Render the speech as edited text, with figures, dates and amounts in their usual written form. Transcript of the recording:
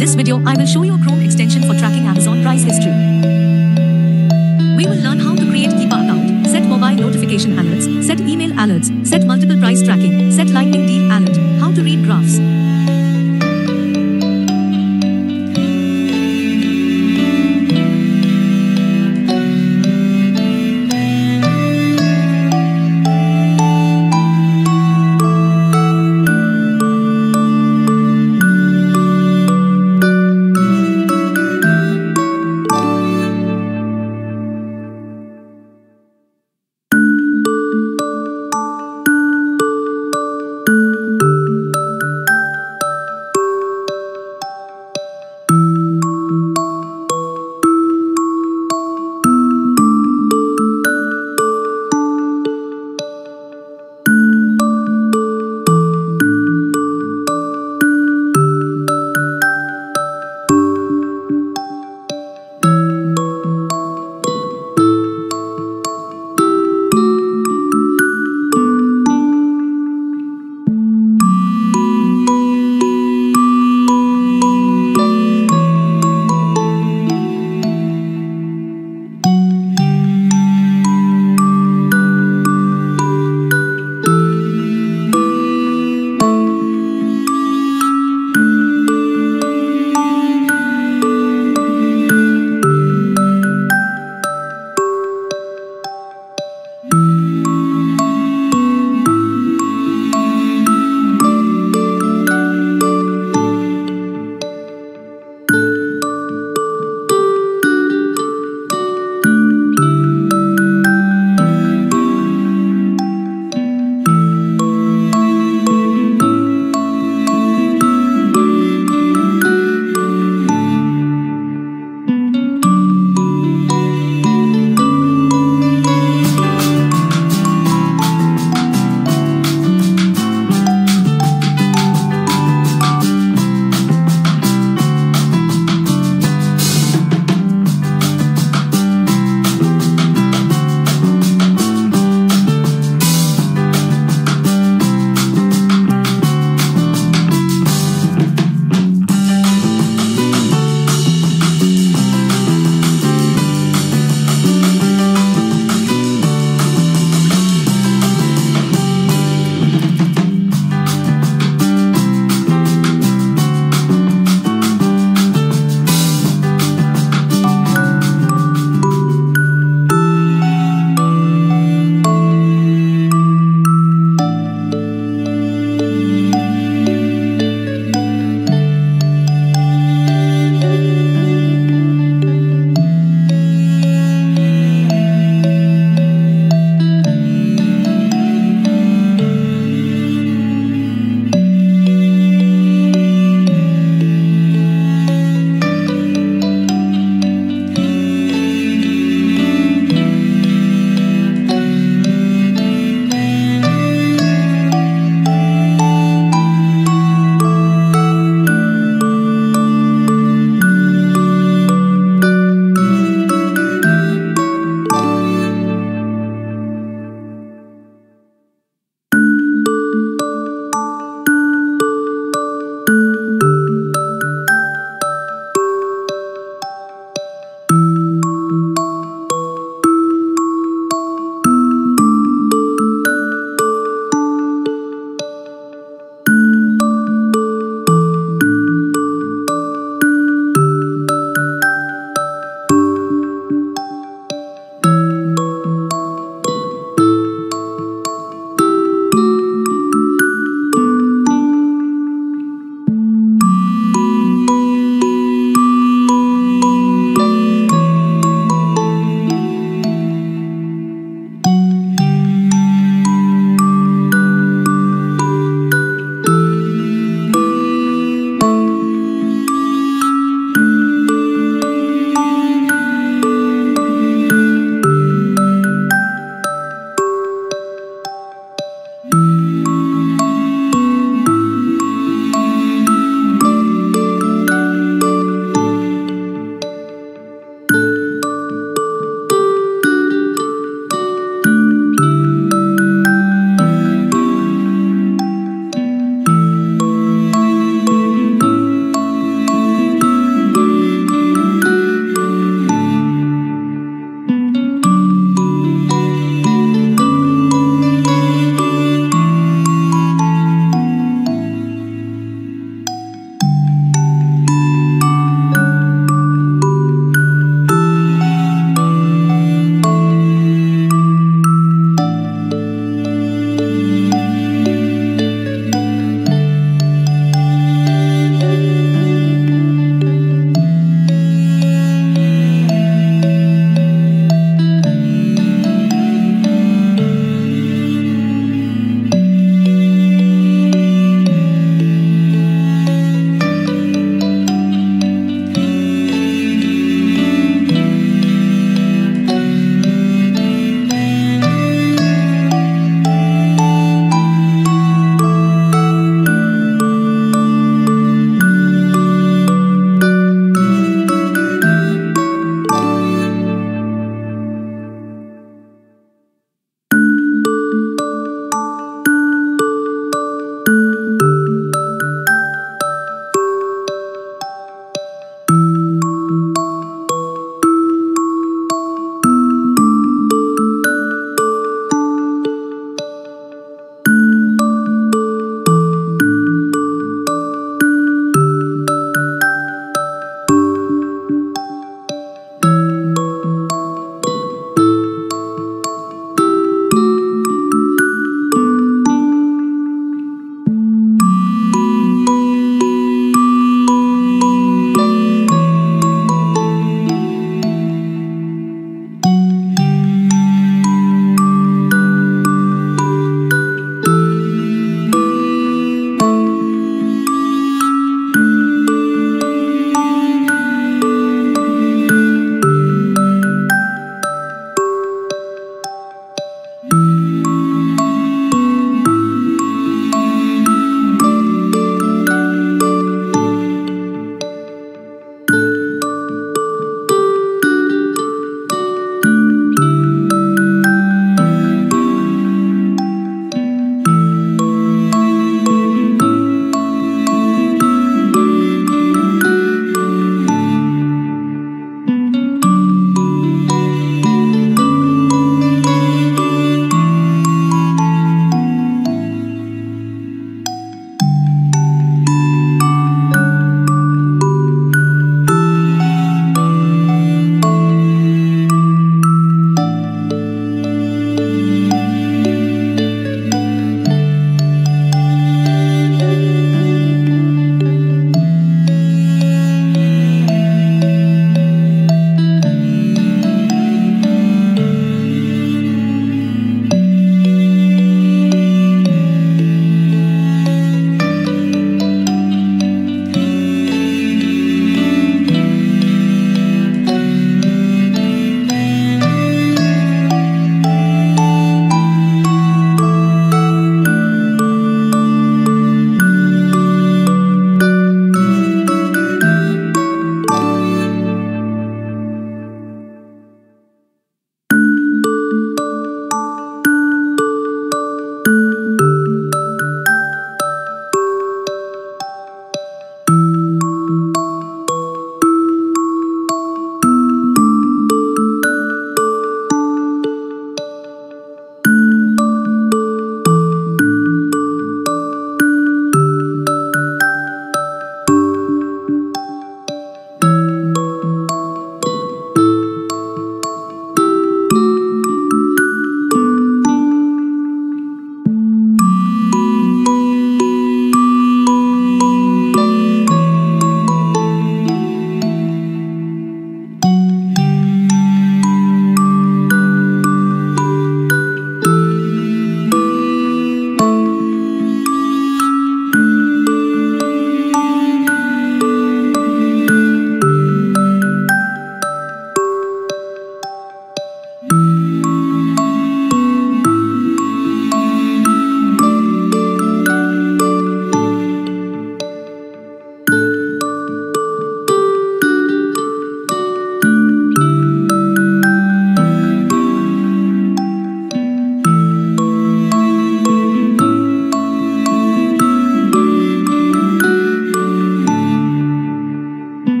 this video, I will show you a Chrome extension for tracking Amazon price history. We will learn how to create Keepa account, set mobile notification alerts, set email alerts, set multiple price tracking.